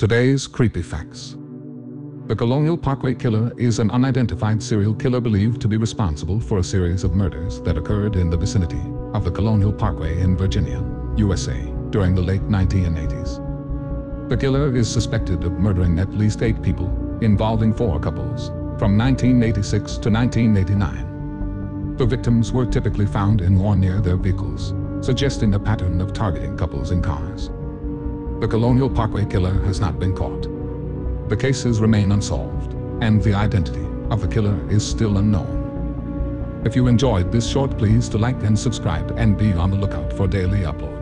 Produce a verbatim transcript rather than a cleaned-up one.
Today's creepy facts. The Colonial Parkway Killer is an unidentified serial killer believed to be responsible for a series of murders that occurred in the vicinity of the Colonial Parkway in Virginia, U S A, during the late nineteen eighties. The killer is suspected of murdering at least eight people, involving four couples, from nineteen eighty-six to nineteen eighty-nine. The victims were typically found in or near their vehicles, suggesting a pattern of targeting couples in cars. The Colonial Parkway Killer has not been caught. The cases remain unsolved, and the identity of the killer is still unknown. If you enjoyed this short, please to like and subscribe, and be on the lookout for daily uploads.